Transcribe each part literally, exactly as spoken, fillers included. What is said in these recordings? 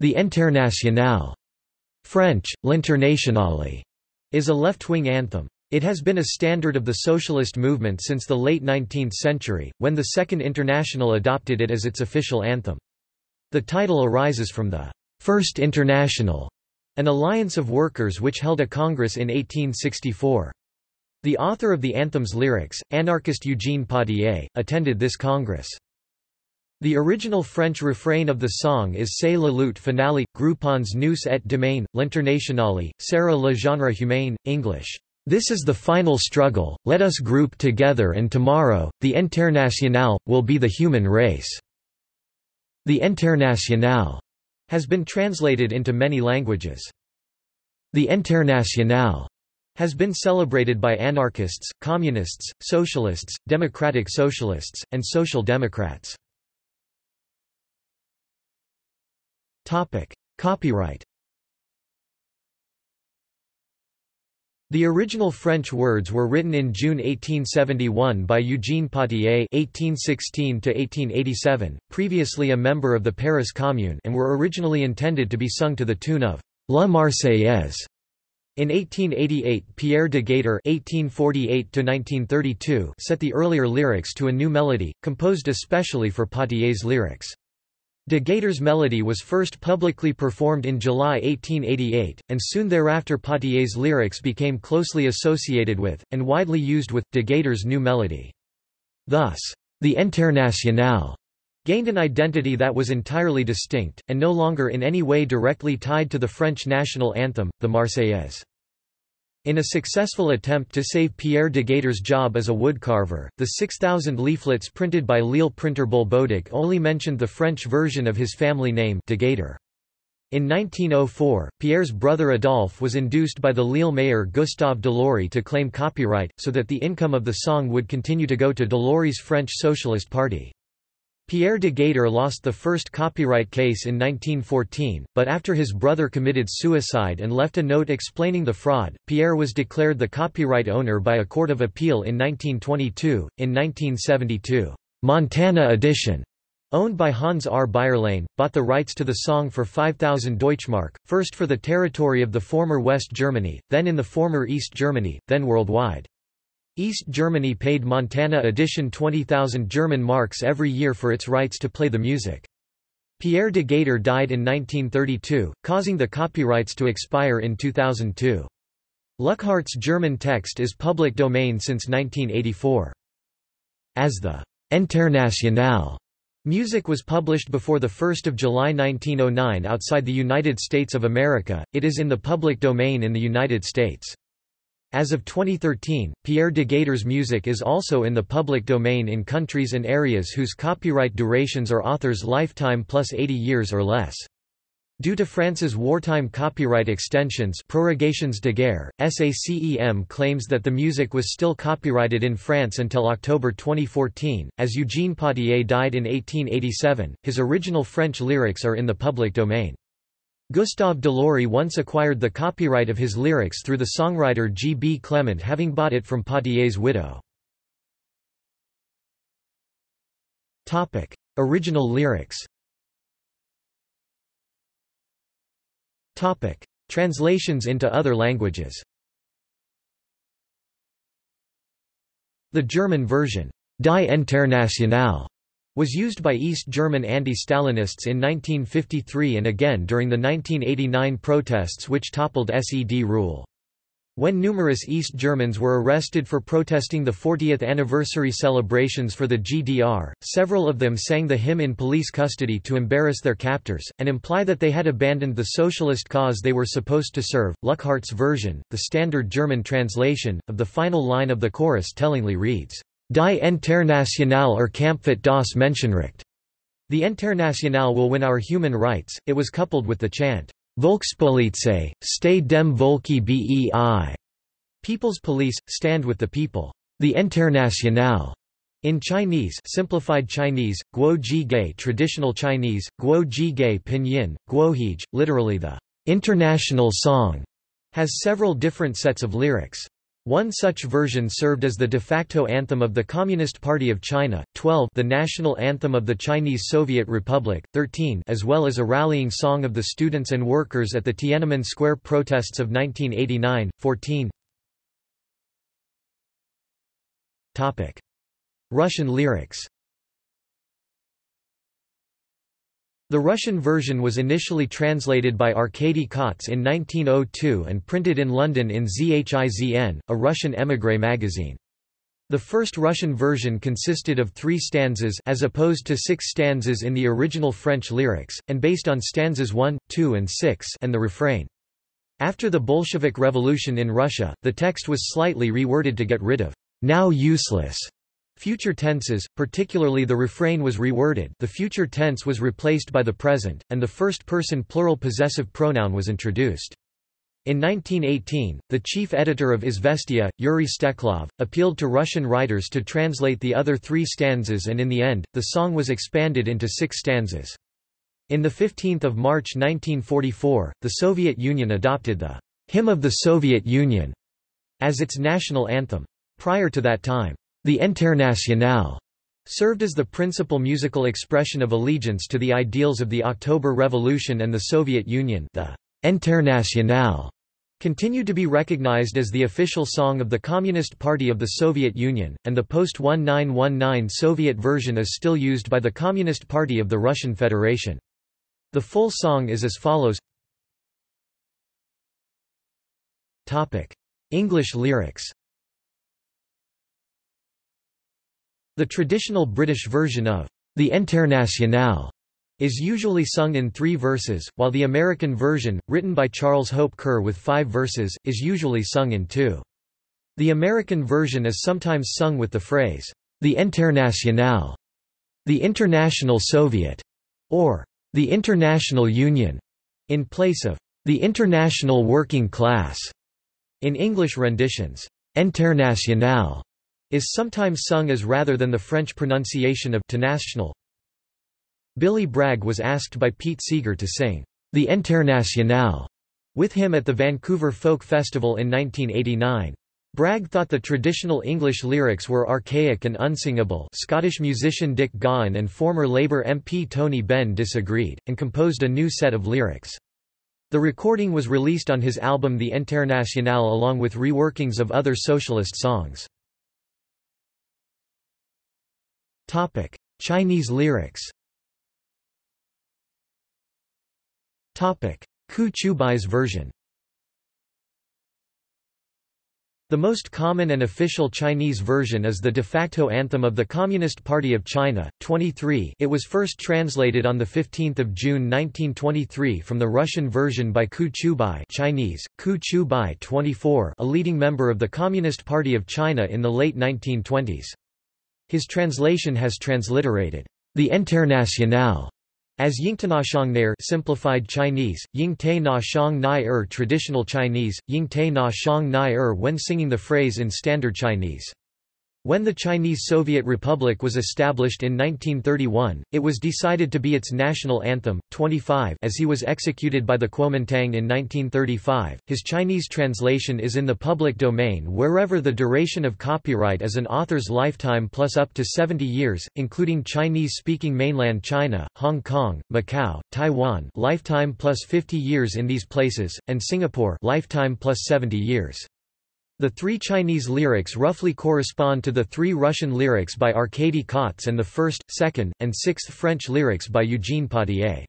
The Internationale, French, L'Internationale, is a left-wing anthem. It has been a standard of the socialist movement since the late nineteenth century, when the Second International adopted it as its official anthem. The title arises from the First International, an alliance of workers which held a congress in eighteen sixty-four. The author of the anthem's lyrics, anarchist Eugène Pottier, attended this congress. The original French refrain of the song is C'est la lutte finale, groupons nous et demain, l'internationale, sera le genre humain, English. This is the final struggle, let us group together and tomorrow, the Internationale, will be the human race. The Internationale has been translated into many languages. The Internationale has been celebrated by anarchists, communists, socialists, democratic socialists, and social democrats. Topic: Copyright. The original French words were written in June eighteen seventy-one by Eugène Pottier (eighteen sixteen to eighteen eighty-seven), previously a member of the Paris Commune, and were originally intended to be sung to the tune of La Marseillaise. In eighteen eighty-eight, Pierre de Geyter (eighteen forty-eight to nineteen thirty-two) set the earlier lyrics to a new melody, composed especially for Pottier's lyrics. De Geyter's melody was first publicly performed in July eighteen eighty-eight, and soon thereafter Pottier's lyrics became closely associated with, and widely used with, De Geyter's new melody. Thus, the Internationale gained an identity that was entirely distinct, and no longer in any way directly tied to the French national anthem, the Marseillaise. In a successful attempt to save Pierre de Geyter's job as a woodcarver, the six thousand leaflets printed by Lille printer Bolbaudic only mentioned the French version of his family name, de Geyter. In nineteen oh four, Pierre's brother Adolphe was induced by the Lille mayor Gustave Delory to claim copyright, so that the income of the song would continue to go to Delory's French Socialist Party. Pierre de Geyter lost the first copyright case in nineteen fourteen, but after his brother committed suicide and left a note explaining the fraud, Pierre was declared the copyright owner by a court of appeal in nineteen twenty-two. In nineteen seventy-two, Montana Edition, owned by Hans R Beierlein, bought the rights to the song for five thousand Deutschmark, first for the territory of the former West Germany, then in the former East Germany, then worldwide. East Germany paid Montana Edition twenty thousand German marks every year for its rights to play the music. Pierre de Geyter died in nineteen thirty-two, causing the copyrights to expire in two thousand two. Luckhardt's German text is public domain since nineteen eighty-four. As the Internationale music was published before the first of July nineteen oh nine outside the United States of America, it is in the public domain in the United States. As of twenty thirteen, Pierre de Geyter's music is also in the public domain in countries and areas whose copyright durations are author's lifetime plus eighty years or less. Due to France's wartime copyright extensions, prorogations de guerre, SACEM claims that the music was still copyrighted in France until October twenty fourteen. As Eugène Pottier died in eighteen eighty-seven, his original French lyrics are in the public domain. Gustave Delory once acquired the copyright of his lyrics through the songwriter G. B. Clement, having bought it from Pottier's widow. Topic: Original lyrics. Topic: Translations into other languages. The German version, Die Internationale, was used by East German anti-Stalinists in nineteen fifty-three and again during the nineteen eighty-nine protests which toppled S E D rule. When numerous East Germans were arrested for protesting the fortieth anniversary celebrations for the G D R, several of them sang the hymn in police custody to embarrass their captors, and imply that they had abandoned the socialist cause they were supposed to serve. Luckhardt's version, the standard German translation, of the final line of the chorus tellingly reads, Die Internationale erkämpft das Menschenrecht. The Internationale will win our human rights. It was coupled with the chant, Volkspolizei, steh dem Volki bei. People's police, stand with the people. The Internationale. In Chinese, simplified Chinese, Guo Jige, traditional Chinese, Guo Jige pinyin, Guo Hij, literally the International Song, has several different sets of lyrics. One such version served as the de facto anthem of the Communist Party of China, twelve the national anthem of the Chinese Soviet Republic, thirteen as well as a rallying song of the students and workers at the Tiananmen Square protests of nineteen eighty-nine, fourteen Russian lyrics. The Russian version was initially translated by Arkady Kotz in nineteen oh two and printed in London in Zhizn, a Russian émigré magazine. The first Russian version consisted of three stanzas as opposed to six stanzas in the original French lyrics, and based on stanzas one, two and six and the refrain. After the Bolshevik Revolution in Russia, the text was slightly reworded to get rid of now useless future tenses, particularly the refrain was reworded, the future tense was replaced by the present, and the first-person plural possessive pronoun was introduced. In nineteen eighteen, the chief editor of Izvestia, Yuri Steklov, appealed to Russian writers to translate the other three stanzas and in the end, the song was expanded into six stanzas. In the fifteenth of March nineteen forty-four, the Soviet Union adopted the Hymn of the Soviet Union as its national anthem. Prior to that time, the Internationale served as the principal musical expression of allegiance to the ideals of the October Revolution and the Soviet Union. The Internationale continued to be recognized as the official song of the Communist Party of the Soviet Union, and the post nineteen nineteen Soviet version is still used by the Communist Party of the Russian Federation. The full song is as follows. Topic: English lyrics. The traditional British version of The Internationale is usually sung in three verses, while the American version, written by Charles Hope Kerr with five verses, is usually sung in two. The American version is sometimes sung with the phrase, The Internationale, The International Soviet, or The International Union, in place of The International Working Class. In English renditions, Internationale is sometimes sung as rather than the French pronunciation of International. Billy Bragg was asked by Pete Seeger to sing The Internationale with him at the Vancouver Folk Festival in nineteen eighty-nine. Bragg thought the traditional English lyrics were archaic and unsingable. Scottish musician Dick Gaughan and former Labour M P Tony Benn disagreed, and composed a new set of lyrics. The recording was released on his album The Internationale along with reworkings of other socialist songs. Topic: Chinese lyrics. Topic: Qu Qiubai's version. The most common and official Chinese version is the de facto anthem of the Communist Party of China, twenty-three. It was first translated on the fifteenth of June nineteen twenty-three from the Russian version by Qu Qiubai, Chinese Qu Qiubai twenty-four, a leading member of the Communist Party of China in the late nineteen twenties. His translation has transliterated the Internationale as Yingtenashangnair simplified Chinese, Yingte na shang nai er traditional Chinese, Yingte na shang nai er when singing the phrase in standard Chinese. When the Chinese Soviet Republic was established in nineteen thirty-one, it was decided to be its national anthem. twenty-five As he was executed by the Kuomintang in nineteen thirty-five, his Chinese translation is in the public domain wherever the duration of copyright is an author's lifetime plus up to seventy years, including Chinese-speaking mainland China, Hong Kong, Macau, Taiwan lifetime plus fifty years in these places, and Singapore lifetime plus seventy years. The three Chinese lyrics roughly correspond to the three Russian lyrics by Arkady Kotz and the first, second, and sixth French lyrics by Eugène Pottier.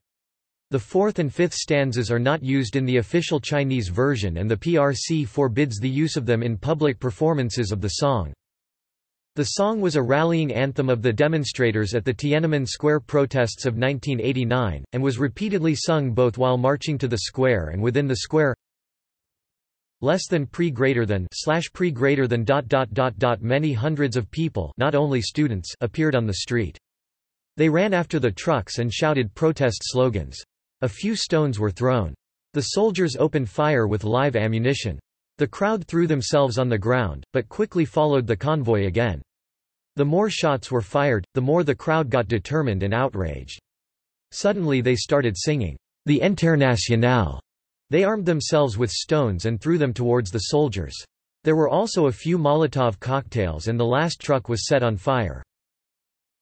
The fourth and fifth stanzas are not used in the official Chinese version and the P R C forbids the use of them in public performances of the song. The song was a rallying anthem of the demonstrators at the Tiananmen Square protests of nineteen eighty-nine, and was repeatedly sung both while marching to the square and within the square. Less than pre greater than slash pre greater than dot dot dot dot many hundreds of people, not only students, appeared on the street. They ran after the trucks and shouted protest slogans. A few stones were thrown. The soldiers opened fire with live ammunition. The crowd threw themselves on the ground, but quickly followed the convoy again. The more shots were fired, the more the crowd got determined and outraged. Suddenly they started singing, The Internationale. They armed themselves with stones and threw them towards the soldiers. There were also a few Molotov cocktails and the last truck was set on fire.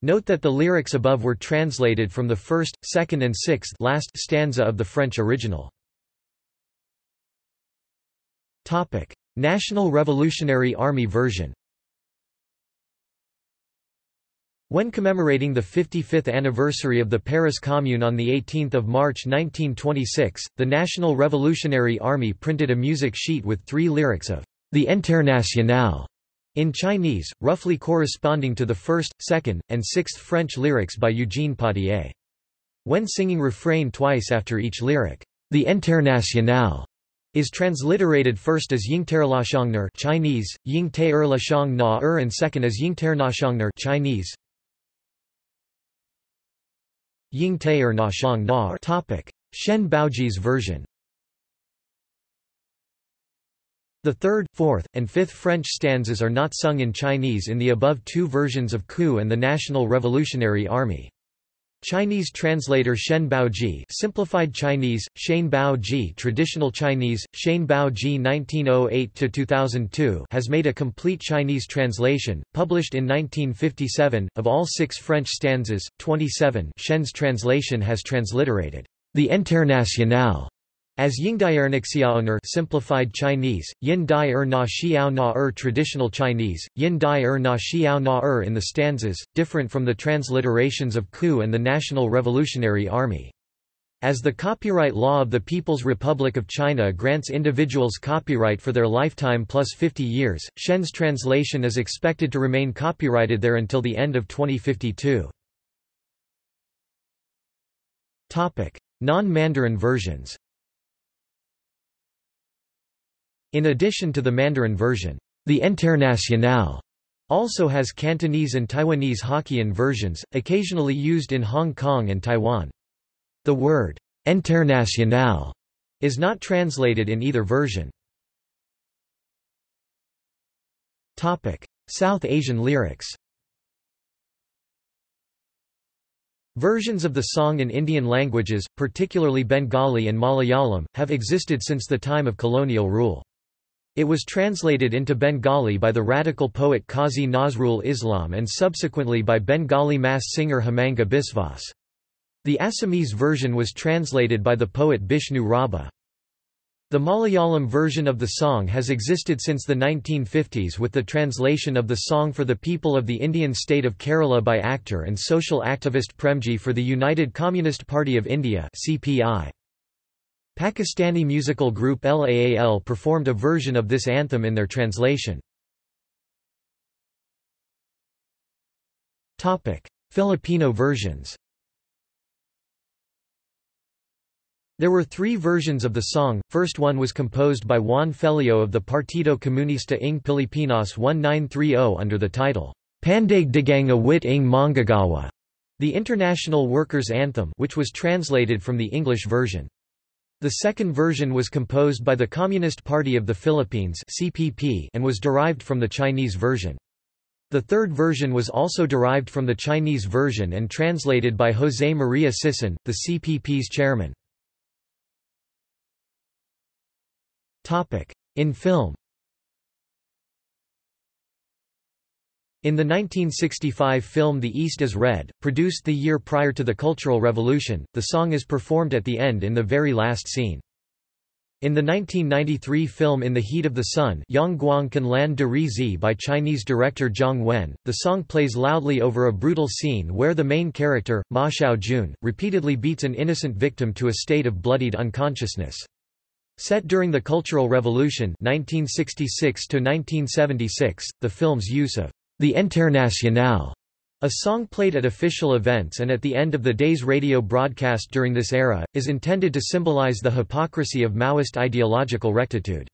Note that the lyrics above were translated from the first, second and sixth last stanza of the French original. Topic: National Revolutionary Army version. When commemorating the fifty-fifth anniversary of the Paris Commune on the eighteenth of March nineteen twenty-six, the National Revolutionary Army printed a music sheet with three lyrics of The Internationale in Chinese, roughly corresponding to the first, second, and sixth French lyrics by Eugène Pottier. When singing refrain twice after each lyric, The Internationale is transliterated first as Yingterlashangner Chinese, Yingterlashangnaer, and second as Yingternashangner Chinese. Yingternashangnaer. Topic: Shen Baoji's version. The third, fourth, and fifth French stanzas are not sung in Chinese in the above two versions of Coup and the National Revolutionary Army. Chinese translator Shen Baoji, simplified Chinese, Shen Baoji, traditional Chinese, Shen Baoji nineteen oh eight to two thousand two, has made a complete Chinese translation, published in nineteen fifty-seven, of all six French stanzas. twenty-seven Shen's translation has transliterated The Internationale as Yingdiernixia simplified Chinese, Yindier na Xiao na Er traditional Chinese, Yindier na Xiao na Er in the stanzas, different from the transliterations of Coup and the National Revolutionary Army. As the copyright law of the People's Republic of China grants individuals copyright for their lifetime plus fifty years, Shen's translation is expected to remain copyrighted there until the end of twenty fifty-two. Non-Mandarin versions. In addition to the Mandarin version, the Internationale also has Cantonese and Taiwanese Hokkien versions, occasionally used in Hong Kong and Taiwan. The word Internationale is not translated in either version. Topic: South Asian lyrics. Versions of the song in Indian languages, particularly Bengali and Malayalam, have existed since the time of colonial rule. It was translated into Bengali by the radical poet Kazi Nazrul Islam and subsequently by Bengali mass singer Hemanga Biswas. The Assamese version was translated by the poet Bishnu Raba. The Malayalam version of the song has existed since the nineteen fifties with the translation of the song for the people of the Indian state of Kerala by actor and social activist Premji for the United Communist Party of India (C P I). Pakistani musical group Laal performed a version of this anthem in their translation. Topic: Filipino versions. There were three versions of the song. First one was composed by Juan Felio of the Partido Comunista ng Pilipinas nineteen thirty under the title Pandagdagang Awit ng Manggagawa, the International Workers' Anthem, which was translated from the English version. The second version was composed by the Communist Party of the Philippines (C P P) and was derived from the Chinese version. The third version was also derived from the Chinese version and translated by Jose Maria Sison, the C P P's chairman. Topic: In film. In the nineteen sixty-five film The East is Red, produced the year prior to the Cultural Revolution, the song is performed at the end in the very last scene. In the nineteen ninety-three film In the Heat of the Sun by Chinese director Zhang Wen, the song plays loudly over a brutal scene where the main character, Ma Xiao Jun, repeatedly beats an innocent victim to a state of bloodied unconsciousness. Set during the Cultural Revolution nineteen sixty-six to nineteen seventy-six, the film's use of The Internationale, a song played at official events and at the end of the day's radio broadcast during this era, is intended to symbolize the hypocrisy of Maoist ideological rectitude.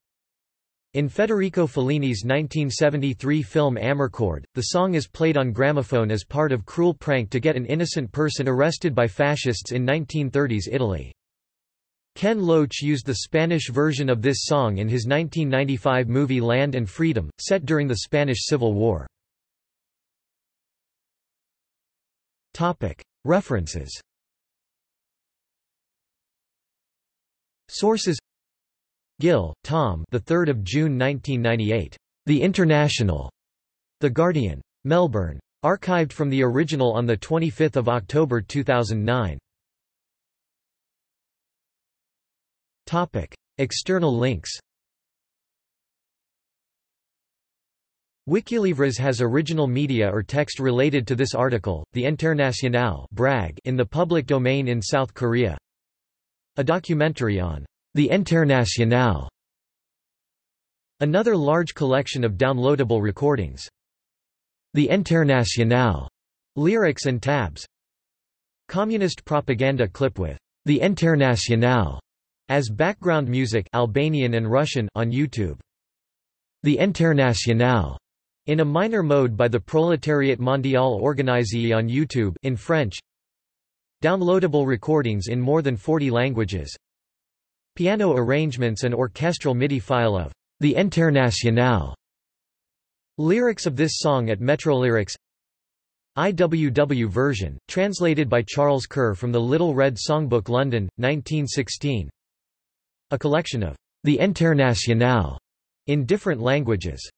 In Federico Fellini's nineteen seventy-three film Amarcord, the song is played on gramophone as part of cruel prank to get an innocent person arrested by fascists in nineteen thirties Italy. Ken Loach used the Spanish version of this song in his nineteen ninety-five movie Land and Freedom, set during the Spanish Civil War. References. Sources: Gill, Tom. The third of June nineteen ninety-eight. The International. The Guardian. Melbourne. Archived from the original on the twenty-fifth of October two thousand nine. Topic: External links. Wikilivres has original media or text related to this article. The Internationale, Bragg, in the public domain in South Korea. A documentary on The Internationale. Another large collection of downloadable recordings. The Internationale. Lyrics and tabs. Communist propaganda clip with The Internationale as background music, Albanian and Russian, on YouTube. The Internationale in a minor mode by the Proletariat Mondial Organisé on YouTube in French. Downloadable recordings in more than forty languages. Piano arrangements and orchestral MIDI file of The Internationale. Lyrics of this song at Metrolyrics. I W W version, translated by Charles Kerr from the Little Red Songbook, London, nineteen sixteen. A collection of The Internationale in different languages.